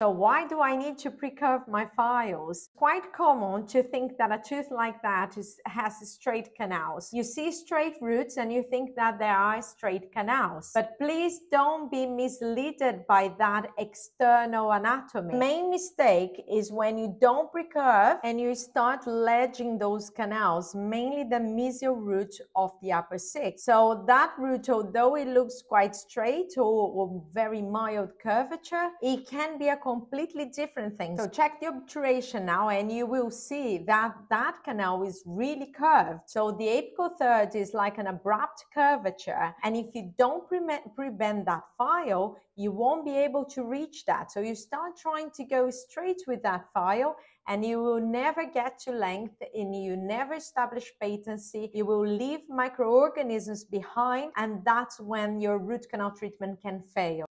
So why do I need to pre-curve my files? Quite common to think that a tooth like that has straight canals. You see straight roots and you think that there are straight canals. But please don't be misled by that external anatomy. The main mistake is when you don't pre-curve and you start ledging those canals, mainly the mesial root of the upper sixth. So that root, although it looks quite straight or very mild curvature, it can be a completely different things. So check the obturation now and you will see that that canal is really curved. So the apical third is like an abrupt curvature, and if you don't prevent that file, you won't be able to reach that. So you start trying to go straight with that file and you will never get to length and you never establish patency. You will leave microorganisms behind, and that's when your root canal treatment can fail.